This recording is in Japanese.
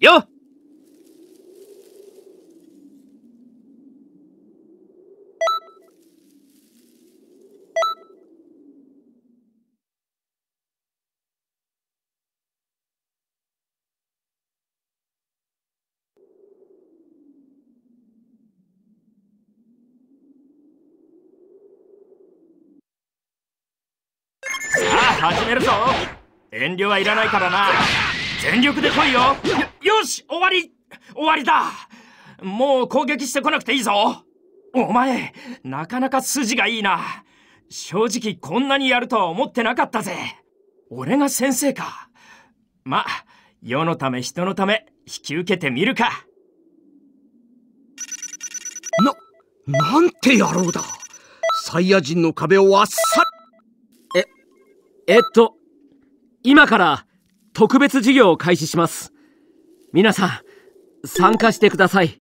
よっ。始めるぞ。遠慮はいらないからな。全力で来いよ。よし、終わりだ。もう攻撃してこなくていいぞ。お前、なかなか筋がいいな。正直こんなにやるとは思ってなかったぜ。俺が先生か。ま、世のため人のため引き受けてみるか。なんて野郎だ。サイヤ人の壁をあっさり。今から特別授業を開始します。皆さん、参加してください。